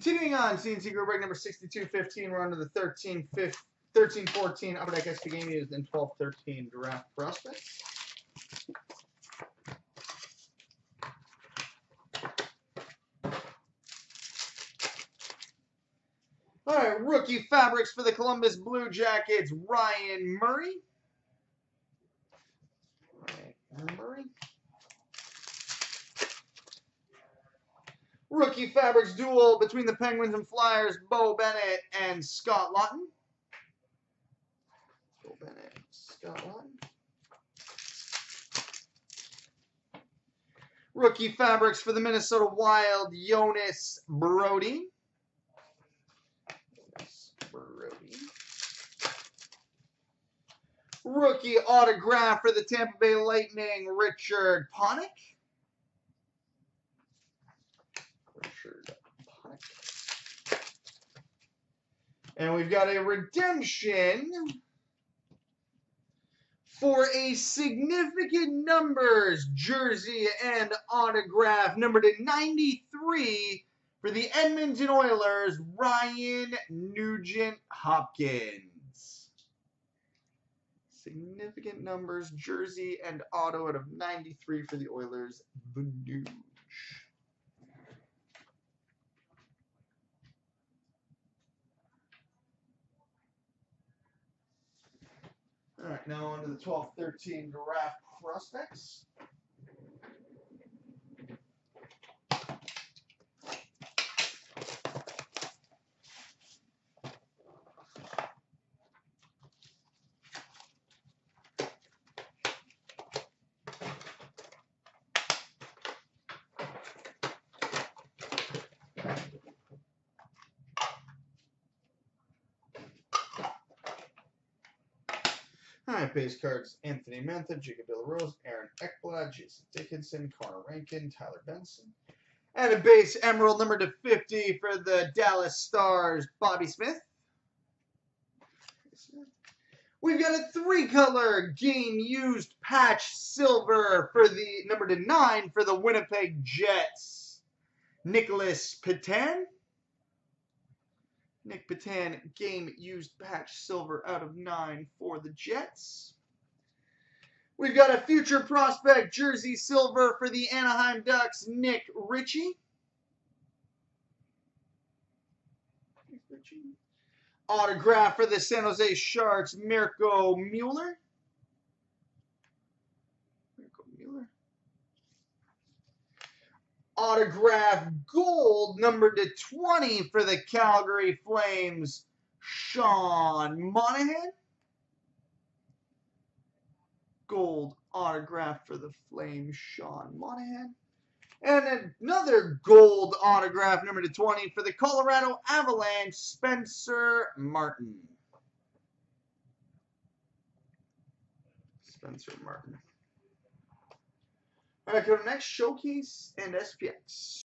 Continuing on, CNC Group break number 62-15. We're on to the 13-14 Upper Deck SP Game Used and 12-13 Draft Prospects. All right, rookie fabrics for the Columbus Blue Jackets, Ryan Murray. Rookie fabrics duel between the Penguins and Flyers, Bo Bennett and Scott Lawton. Bo Bennett, Scott Lawton. Rookie fabrics for the Minnesota Wild, Jonas Brodin. Rookie autograph for the Tampa Bay Lightning, Richard Panik. And we've got a redemption for a significant numbers jersey and autograph, numbered to 93 for the Edmonton Oilers, Ryan Nugent Hopkins. Significant numbers jersey and auto out of 93 for the Oilers, the Nuge. All right, now on to the 12-13 Draft Prospects. Base cards, Anthony Mantha, Jacob DeLaRose, Aaron Ekblad, Jason Dickinson, Connor Rankin, Tyler Benson. And a base emerald number to 50 for the Dallas Stars, Bobby Smith. We've got a three-color game used patch silver for the number to 9 for the Winnipeg Jets, Nicolas Petan. Nick Petan, game used patch silver out of 9 for the Jets. We've got a future prospect jersey silver for the Anaheim Ducks, Nick Ritchie. Autograph for the San Jose Sharks, Mirko Mueller. Autograph gold number to 20 for the Calgary Flames, Sean Monaghan. Gold autograph for the Flames, Sean Monaghan. And another gold autograph number to 20 for the Colorado Avalanche, Spencer Martin. All right, go to next, Showcase and SPX.